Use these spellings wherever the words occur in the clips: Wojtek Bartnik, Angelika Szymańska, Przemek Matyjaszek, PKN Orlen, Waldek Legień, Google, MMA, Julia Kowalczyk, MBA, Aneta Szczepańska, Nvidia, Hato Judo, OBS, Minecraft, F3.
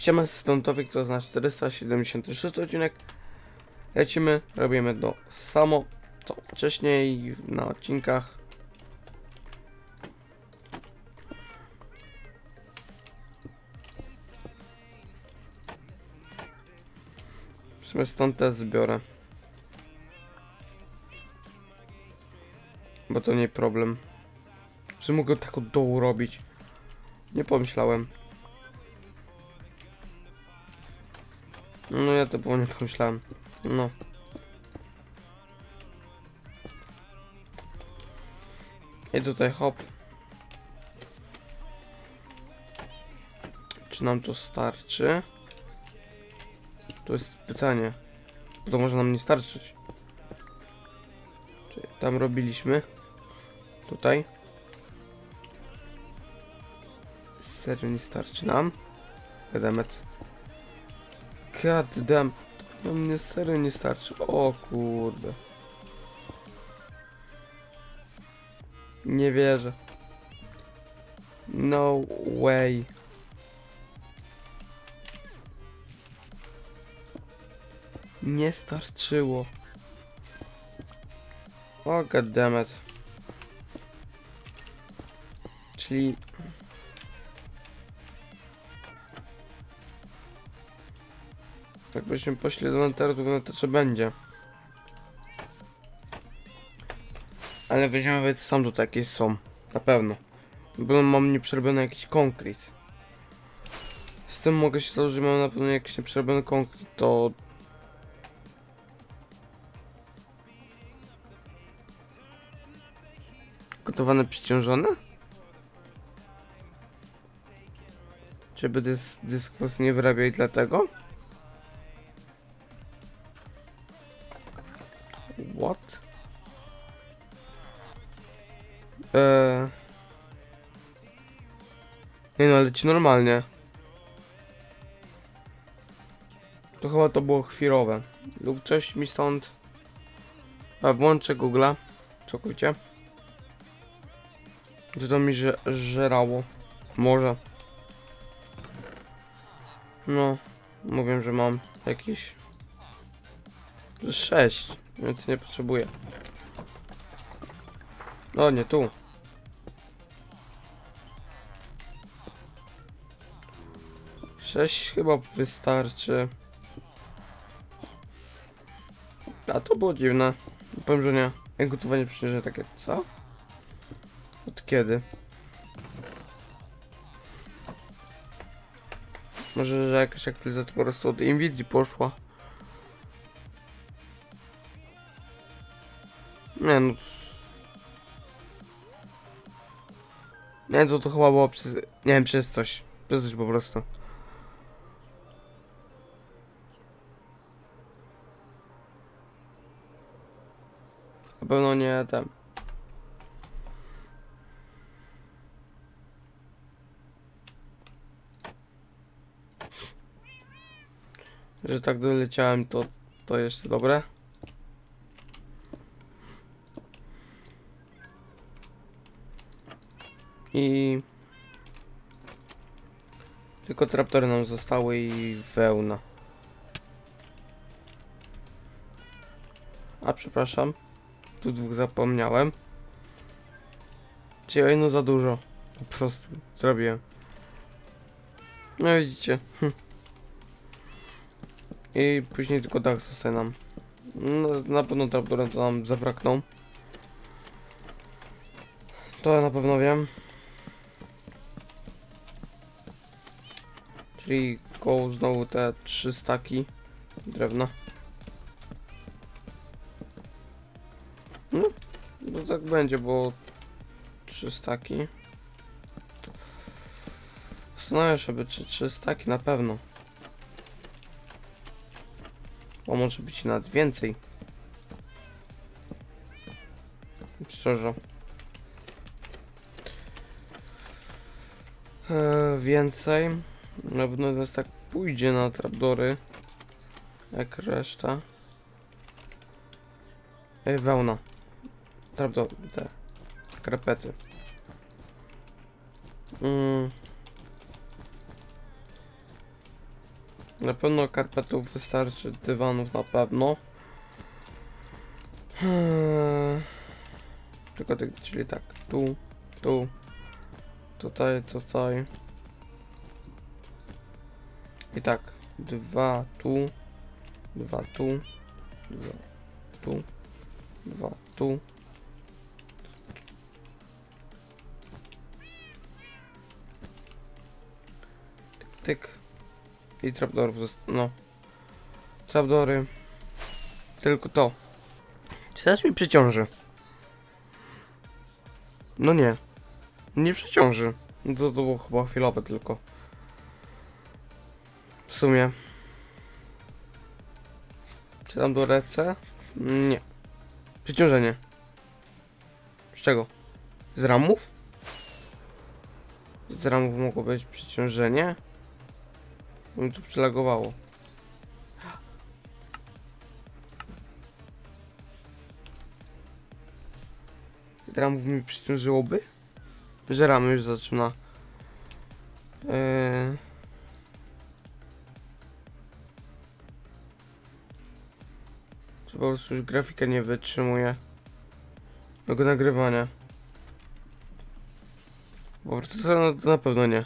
Siema stątowiek, to znaczy 476 odcinek. Lecimy, robimy to samo co wcześniej na odcinkach. W sumie stąd też zbiorę, bo to nie problem. Czy mogę tak od dołu robić? Nie pomyślałem. No ja to było, nie pomyślałem. No. I tutaj hop. Czy nam to starczy? To jest pytanie. To może nam nie starczyć. Czyli tam robiliśmy. Tutaj. Serio nie starczy nam. Edemet. God damn. No mnie serio nie starczy. O kurde. Nie wierzę. No way. Nie starczyło. O god damn it. Czyli... jakbyśmy poszli do lanterów, no to trzeba będzie. Ale weźmiemy sam tu jakieś są. Na pewno. Bo mam nieprzerobiony jakiś konkret. Z tym mogę się założyć, że mam na pewno jakiś nieprzerobiony konkret, to... gotowane przyciążone? Czy by dyskurs nie wyrabiał i dlatego? What? Nie no, leci normalnie. To chyba to było chwilowe. Lub coś mi stąd... A włączę Google'a. Całkowicie. Czy to mi żerało? Może. No. Mówię, że mam jakiś... 6. Więc nie potrzebuję. No nie, tu. Sześć chyba wystarczy. A to było dziwne. Powiem, że nie. Jak gotowanie przyniesie takie, co? Od kiedy? Może, że jakaś aktualizacja po prostu od Nvidii poszła. Nie no. Nie, to chyba było przez... nie wiem, przez coś. Przez coś po prostu. Na pewno nie tam. Że tak doleciałem, to jeszcze dobre. I tylko traptory nam zostały i wełna. A przepraszam, tu dwóch zapomniałem. Czyli o jedno za dużo. Po prostu zrobiłem. No widzicie. I później tylko dach zostaje nam. No, na pewno traptorem to nam zabrakną. To ja na pewno wiem. Czyli koło znowu te 3 staki drewna. No, to tak będzie, bo 3 staki. Zastanawiam się, czy 3 staki na pewno. Bo może być nawet więcej. Szczerze. Więcej. Na pewno nas tak pójdzie na trapdory, jak reszta. Wełna. Trapdory, te krepety. Na pewno karpetów wystarczy, dywanów na pewno. Tylko tak, czyli tak, tu, tu, tutaj, tutaj. I tak, dwa tu, dwa tu, dwa tu, dwa tu. Tyk, tyk. I trapdorów, no. Trapdory. Tylko to. Czy teraz mi przeciąży? No nie. Nie przeciąży. To było chyba chwilowe tylko. W sumie. Czy tam do ręce? Nie. Przeciążenie. Z czego? Z ramów? Z ramów mogło być przeciążenie? Bo mi tu przelagowało. Z ramów mi przeciążyłoby? Że ramy już zaczyna. Po prostu już grafika nie wytrzymuje tego nagrywania. Po prostu to na pewno nie.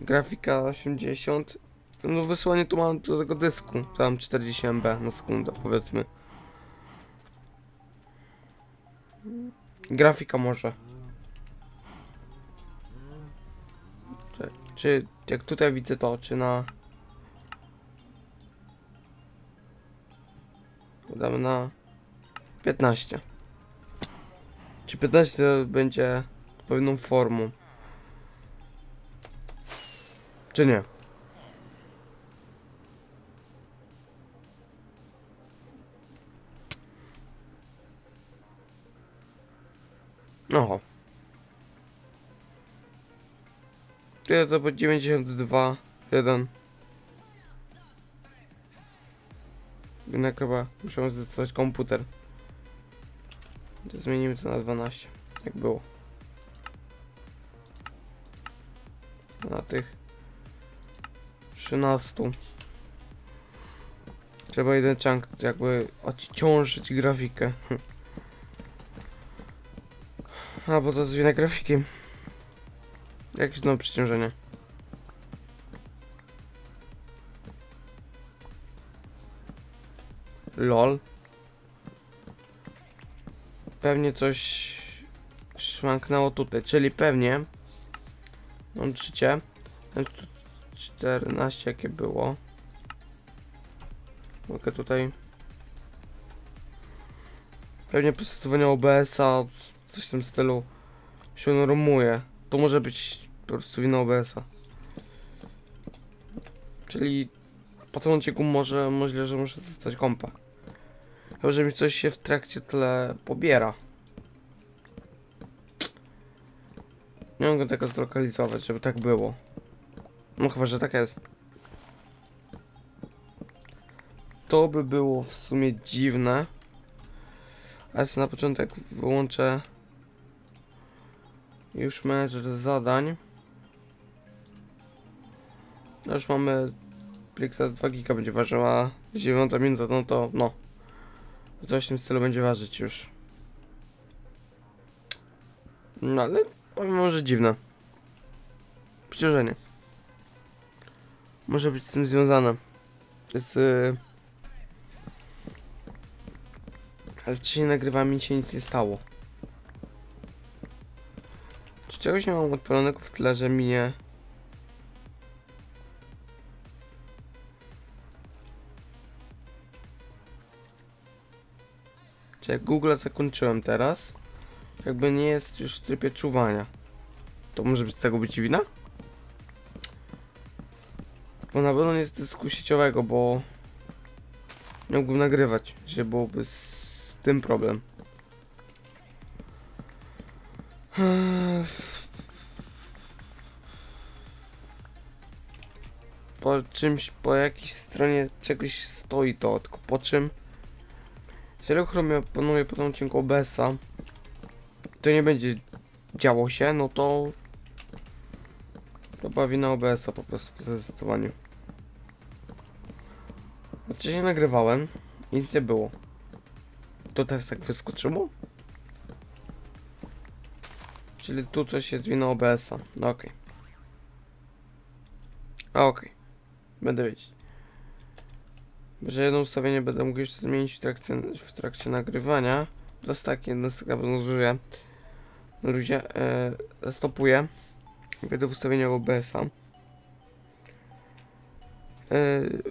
Grafika 80. No wysłanie tu mam do tego dysku. Tam 40 MB na sekundę powiedzmy. Grafika może. Czy jak tutaj widzę to, czy na... Damy na 15. Czy 15 będzie odpowiednią formą? Czy nie? Oho. Tyle to po 92, 1. Jednak chyba muszę zdecydować komputer. Zmienimy to na 12, jak było. Na tych 13. Trzeba jeden chunk jakby odciążyć grafikę. A, bo to jest wina grafiki. Jakieś nowe przeciążenie. LOL. Pewnie coś szwanknęło tutaj, czyli pewnie łączycie 14 jakie było. Mogę tutaj pewnie po stosowaniu OBS-a coś w tym stylu się normuje. To może być po prostu wina OBS-a. Czyli po tym odcinku może możliwe, że muszę zostać kompa. Chyba, że mi coś się w trakcie tle pobiera. Nie mogę tego zlokalizować, żeby tak było. No chyba, że tak jest. To by było w sumie dziwne. A ja sobie na początek wyłączę już menedżer zadań. No już mamy Plixa 2 giga będzie ważyła 9 minuta, no to no. W tym stylu będzie ważyć już. No ale powiem, że dziwne. Przeciążenie. Może być z tym związane. Z... Ale wcześniej nagrywałem i się nic nie stało. Czy czegoś nie mam odpalonego w tle, że mi nie... Jak Google zakończyłem teraz, jakby nie jest już w trybie czuwania. To może być z tego być wina? Bo na pewno nie jest dysku sieciowego, bo nie mógłbym nagrywać, że byłoby z tym problem. Po czymś, po jakiejś stronie czegoś stoi to, tylko po czym? Jeżeli uruchomię po tym odcinku OBS-a, to nie będzie działo się, no to To była wina OBS-a po prostu w zdecydowaniu. Wcześniej nagrywałem i nic nie było. To też tak wyskoczyło? Czyli tu coś jest wina OBS-a. No okej. A okej. Będę wiedzieć. Że jedno ustawienie będę mógł jeszcze zmienić w trakcie nagrywania. To jest tak, jeden z tych na pewno zużyję. Ludzie, stopuję. Będę w ustawieniu OBS-a.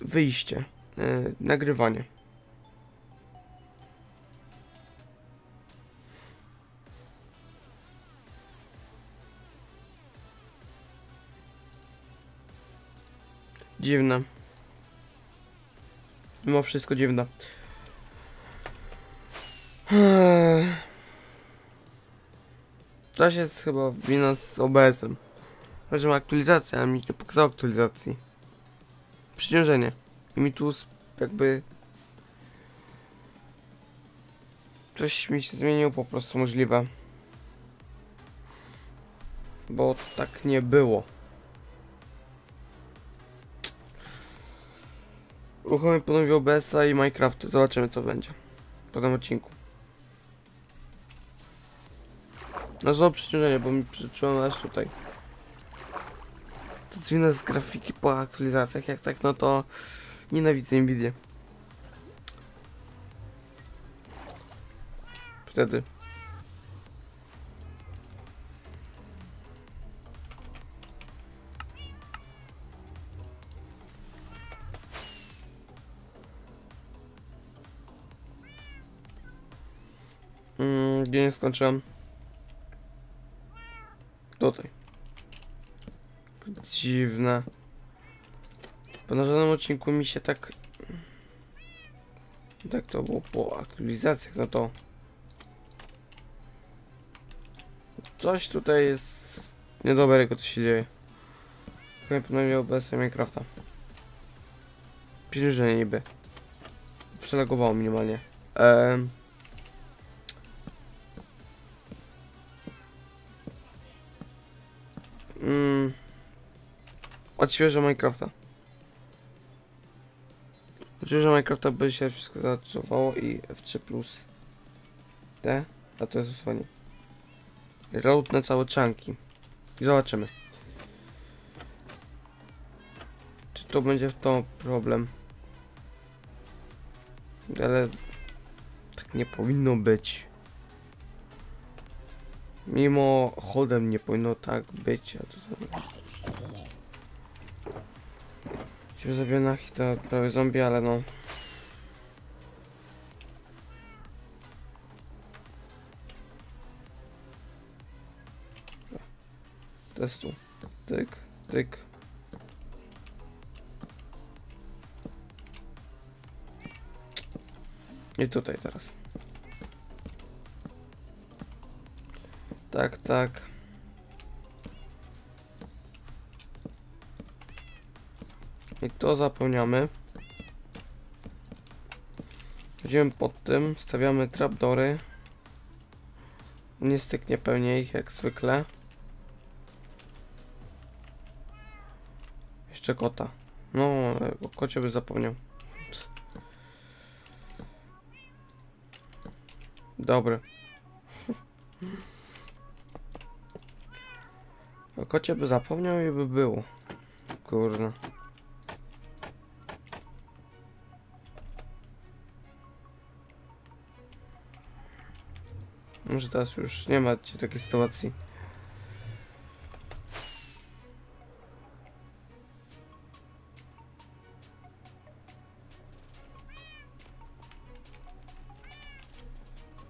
Wyjście. Nagrywanie. Dziwne. Mimo wszystko dziwne. To jest chyba wina z OBS-em. Chociaż ma aktualizację, ale mi nie pokazało aktualizacji. Przeciążenie. I mi tu jakby... coś mi się zmieniło po prostu możliwe. Bo tak nie było. Uruchomię ponownie OBS-a i Minecraft. Zobaczymy co będzie po tym odcinku. No znowu przeciążenie, bo mi przyczyniło aż tutaj. To jest wina z grafiki po aktualizacjach. Jak tak, no to nienawidzę Nvidia. Wtedy. Gdzie nie skończyłem? Tutaj. Dziwne. Bo na żadnym odcinku mi się tak... tak to było po aktualizacjach, no to... coś tutaj jest niedobrego, co się dzieje. Chyba ponownie OBS Minecrafta. Przybliżenie niby. Przelagowało minimalnie. Odświeżę Minecrafta. Odświeżę Minecrafta, by się wszystko zatrzymywało i F3 plus D, a to jest usłanie. Road na całe czanki. I zobaczymy. Czy to będzie w to problem? Ale tak nie powinno być. Mimochodem nie powinno tak być, a to się zabiję na hita, prawie zombie, ale no. To jest tu. Tyk, tyk. I tutaj teraz. Tak, tak. I to zapełniamy. Chodzimy pod tym, stawiamy trapdory. Nie styknie pełniej ich jak zwykle. Jeszcze kota. No, o kocie by zapomniał. Ups. Dobry. O kocie by zapomniał i by było. Kurna. Może teraz już nie macie takiej sytuacji.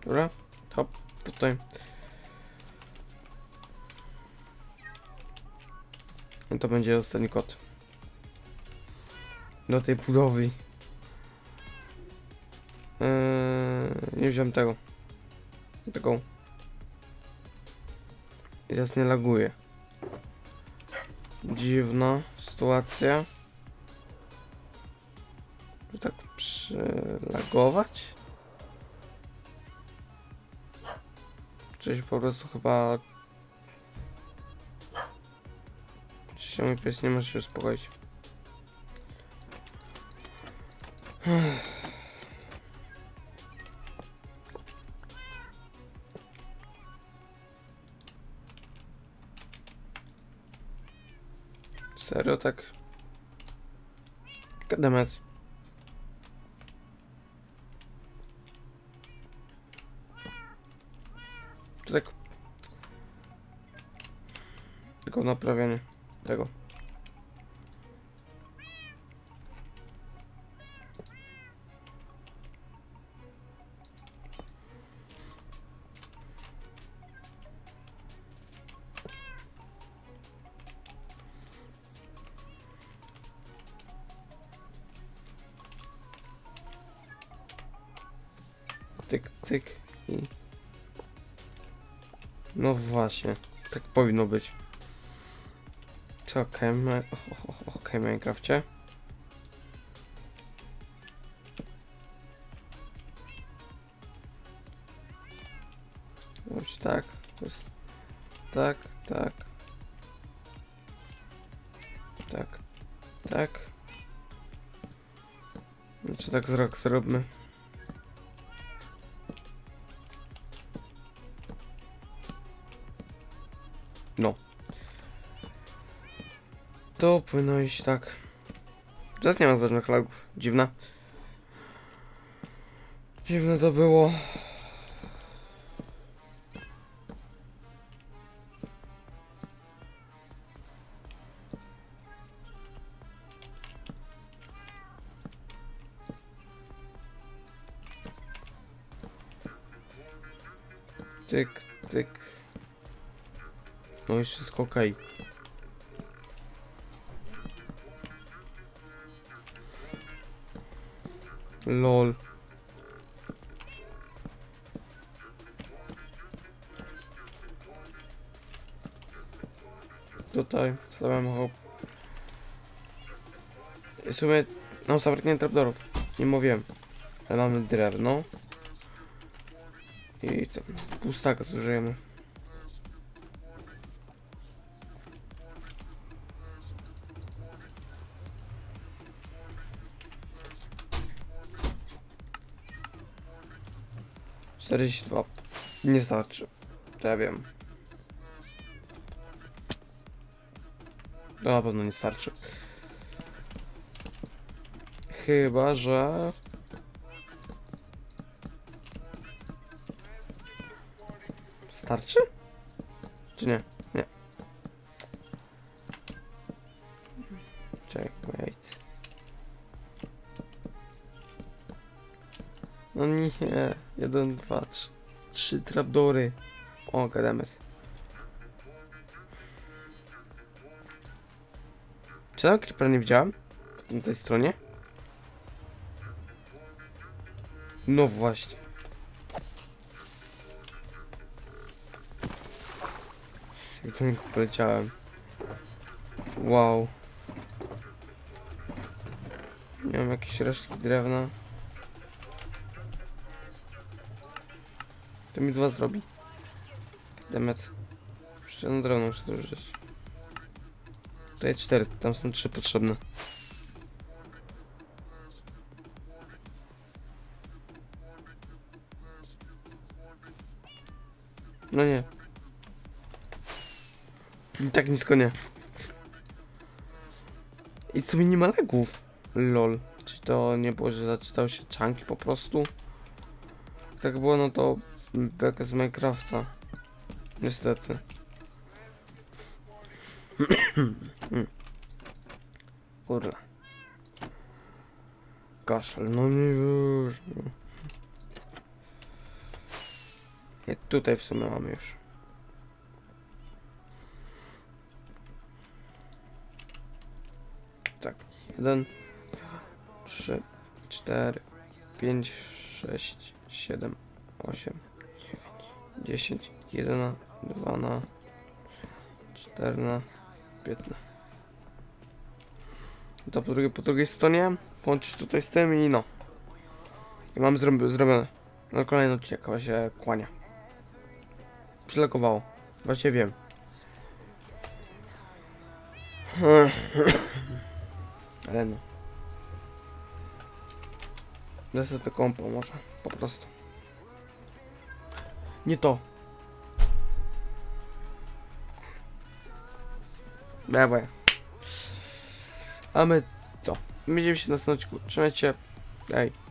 Dobra, hop, tutaj. No to będzie ostatni kod. Do tej budowy. Nie wziąłem tego. Taką. I teraz nie laguje. Dziwna sytuacja. Żeby tak przylagować? Czyli po prostu chyba Oczywiście mój pies nie może się uspokoić. Serio tak? Kademet. To tak... Tylko naprawianie tego. Tyk, tyk i... No właśnie, tak powinno być. Co, okej, Minecrafcie. Już tak, jest... tak, tak. Tak, tak. Znaczy tak zrok zróbmy. No. To płynąłeś tak. Teraz nie ma żadnych lagów. Dziwne. Dziwne to było. Tyk, tyk. No i wszystko okej. LOL. Tutaj stawiam hop. W sumie mam zabraknie trapdorów. Nie mówiłem. Ale mamy drewno. I tam pustaka zużyjemy. Dwa. Nie starczy, to ja wiem. To na pewno nie starczy. Chyba, że... Starczy? Czy nie? Nie. Checkmate. No nie. 1, 2, 3, 3 trapdory. O, goddammit. Czy tam creepera nie widziałem? Po tej stronie? No właśnie. Jak do niego poleciałem. Wow. Miałem jakieś resztki drewna. To mi dwa zrobi. Demet. Jeszcze na dronu muszę zużyć. Tutaj 4, tam są 3 potrzebne. No nie. I tak nisko nie. I co mi nie ma lagów? LOL. Czy to nie było, że zaczytały się chunki po prostu? Tak było, no to... Beka z Minecrafta. Niestety. Kurwa. Kaszel, no nie wiesz. Nie, tutaj w sumie mam już. Tak. 1, 2, 3, 4, 5, 6, 7, 8. 10, 11, 12, 14, 15. To po drugiej stronie połączyć tutaj z tym i no. I mam zrobione. No kolejny odcinek chyba się kłania. Przylakowało. Właśnie wiem. Ale no. Zresztą to kompo może, po prostu. Nie to. Dawaj. A my co? Będziemy się na następnym odcinku. Trzymajcie się. Hej.